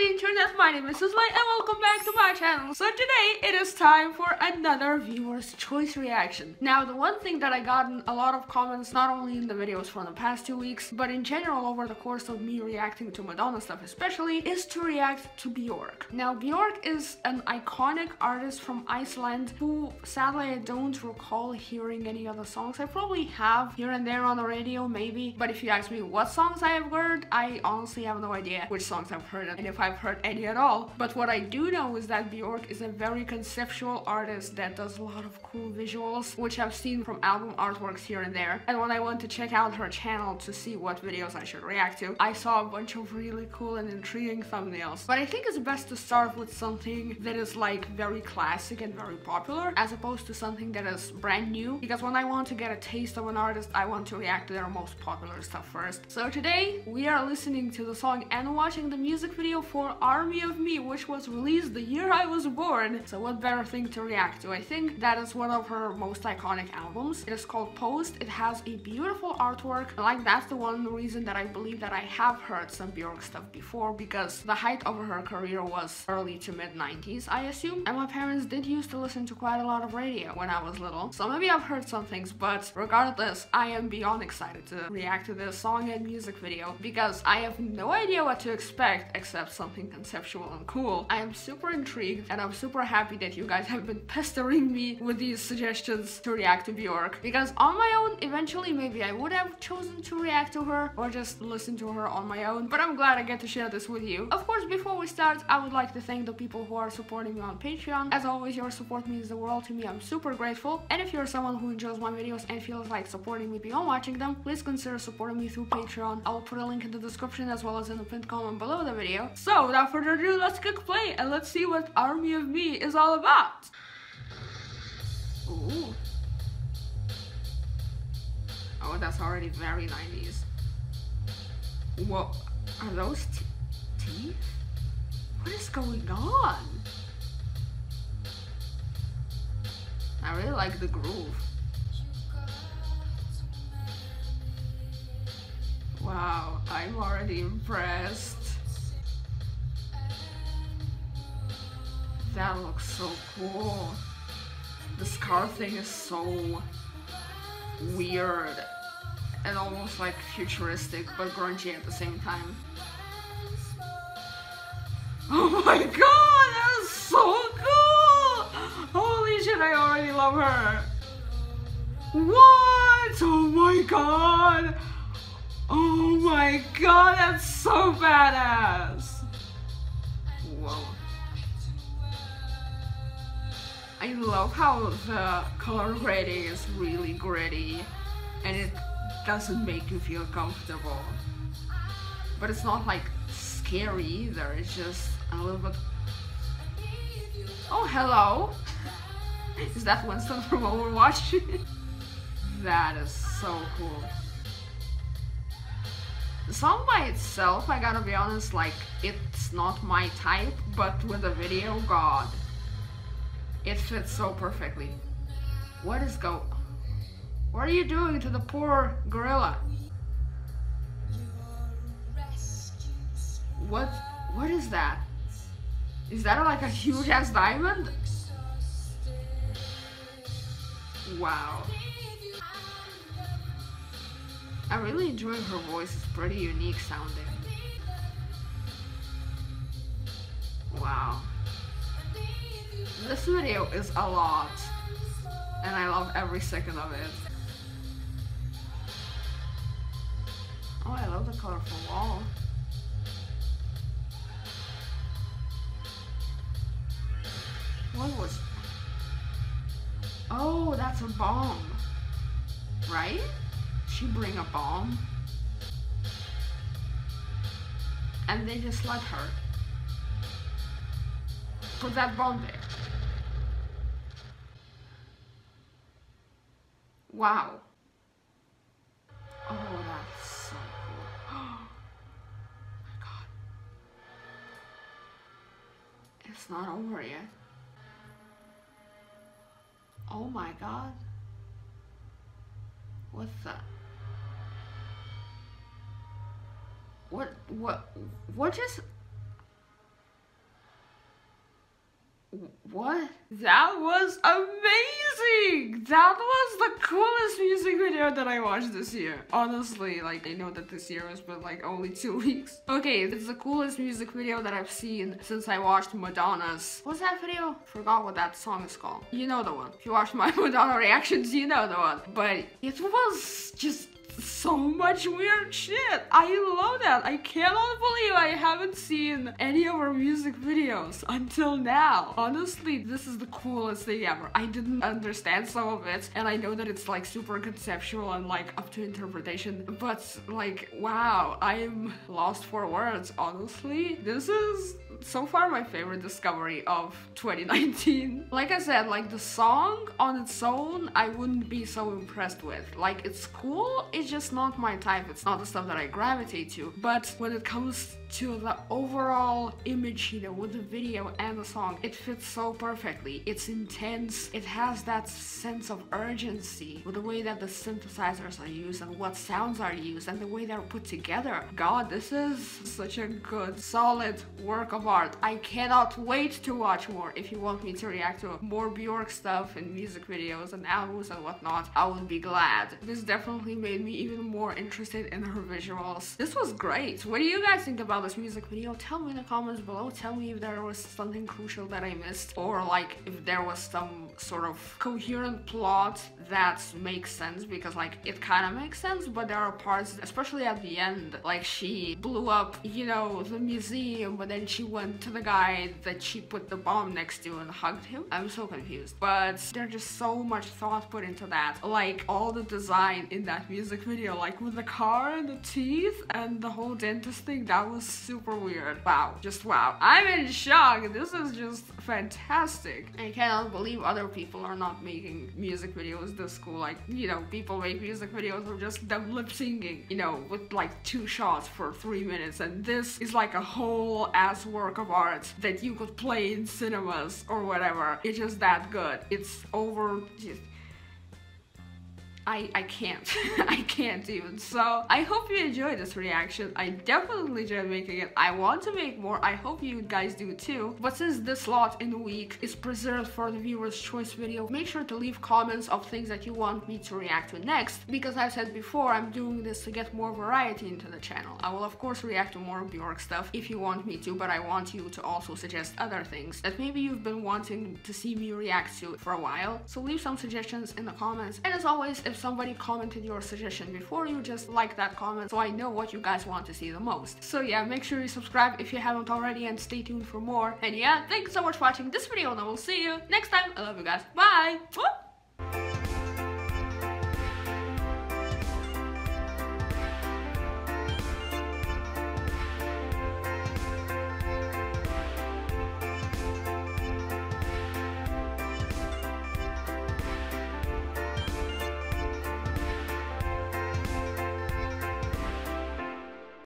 the internet, my name is Sisley and welcome back to my channel. So today it is time for another viewer's choice reaction. Now the one thing that I got in a lot of comments, not only in the videos from the past 2 weeks, but in general over the course of me reacting to Madonna stuff especially, is to react to Björk. Now Björk is an iconic artist from Iceland who sadly I don't recall hearing any other songs. I probably have here and there on the radio maybe, but if you ask me what songs I have heard, I honestly have no idea which songs I've heard and if I've heard any at all. But what I do know is that Björk is a very conceptual artist that does a lot of cool visuals, which I've seen from album artworks here and there. And when I went to check out her channel to see what videos I should react to, I saw a bunch of really cool and intriguing thumbnails. But I think it's best to start with something that is like very classic and very popular, as opposed to something that is brand new, because when I want to get a taste of an artist, I want to react to their most popular stuff first. So today we are listening to the song and watching the music video for Army of Me, which was released the year I was born. So what better thing to react to? I think that is one of her most iconic albums. It is called Post. It has a beautiful artwork. Like, that's the one reason that I believe that I have heard some Björk stuff before, because the height of her career was early to mid 90s, I assume. And my parents did used to listen to quite a lot of radio when I was little. So maybe I've heard some things, but regardless, I am beyond excited to react to this song and music video because I have no idea what to expect except something conceptual and cool. I am super intrigued and I'm super happy that you guys have been pestering me with these suggestions to react to Björk, because on my own eventually maybe I would have chosen to react to her or just listen to her on my own, but I'm glad I get to share this with you. Of course, before we start, I would like to thank the people who are supporting me on Patreon. As always, your support means the world to me. I'm super grateful, and if you're someone who enjoys my videos and feels like supporting me beyond watching them, please consider supporting me through Patreon. I'll put a link in the description as well as in the pinned comment below the video. So without further ado, let's click play and let's see what Army of Me is all about. Ooh. Oh, that's already very 90s. What are those teeth? What is going on? I really like the groove. Wow, I'm already impressed. That looks so cool. The scar thing is so weird and almost like futuristic but grungy at the same time. Oh my god, that is so cool! Holy shit, I already love her. What? Oh my god! Oh my god, that's so badass! Whoa. I love how the color grading is really gritty and it doesn't make you feel comfortable. But it's not like scary either, it's just a little bit... Oh, hello! Is that Winston from Overwatch? That is so cool. The song by itself, I gotta be honest, like, it's not my type, but with the video, god, it fits so perfectly. What are you doing to the poor gorilla? What is that? Is that like a huge ass diamond? Wow. I really enjoy her voice, it's pretty unique sounding. Wow. This video is a lot, and I love every second of it. Oh, I love the colorful wall. What was... Oh, that's a bomb, right? She bring a bomb and they just let her put that bomb there. Wow. Oh, that's so cool. Oh my god, it's not over yet. Oh my god, what's that? What just What? That was amazing! That was the coolest music video that I watched this year. Honestly, like, I know that this year has been like only 2 weeks. Okay, it's the coolest music video that I've seen since I watched Madonna's... What's that video? Forgot what that song is called. You know the one. If you watched my Madonna reactions, you know the one. But it was just... so much weird shit. I love that. I cannot believe I haven't seen any of her music videos until now. Honestly, this is the coolest thing ever. I didn't understand some of it, and I know that it's like super conceptual and like up to interpretation, but like, wow, I'm lost for words, honestly. This is so far my favorite discovery of 2019. Like I said, like the song on its own, I wouldn't be so impressed with. Like, it's cool, it's just not my type. It's not the stuff that I gravitate to. But when it comes to the overall image, you know, with the video and the song, it fits so perfectly. It's intense. It has that sense of urgency with the way that the synthesizers are used and what sounds are used and the way they're put together. God, this is such a good, solid work of art. I cannot wait to watch more. If you want me to react to more Björk stuff and music videos and albums and whatnot, I would be glad. This definitely made me even more interested in her visuals. This was great. What do you guys think about this music video? Tell me in the comments below. Tell me if there was something crucial that I missed, or like if there was some sort of coherent plot that makes sense, because like it kind of makes sense, but there are parts, especially at the end, like she blew up, you know, the museum, but then she went to the guy that she put the bomb next to and hugged him. I'm so confused, but there's just so much thought put into that. Like all the design in that music video, like with the car and the teeth and the whole dentist thing, that was super weird. Wow, just wow. I'm in shock. This is just fantastic. I cannot believe other people are not making music videos this cool. Like, you know, people make music videos of just them lip singing, you know, with like 2 shots for 3 minutes, and this is like a whole ass work of art that you could play in cinemas or whatever. It's just that good. It's over... I can't. I can't even. So I hope you enjoyed this reaction. I definitely enjoyed making it. I want to make more. I hope you guys do too. But since this slot in the week is preserved for the viewer's choice video, make sure to leave comments of things that you want me to react to next, because I've said before, I'm doing this to get more variety into the channel. I will of course react to more Björk stuff if you want me to, but I want you to also suggest other things that maybe you've been wanting to see me react to for a while. So leave some suggestions in the comments. And as always, if somebody commented your suggestion before, you just like that comment so I know what you guys want to see the most. So yeah, make sure you subscribe if you haven't already and stay tuned for more. And yeah, thanks so much for watching this video, and I will see you next time. I love you guys. Bye!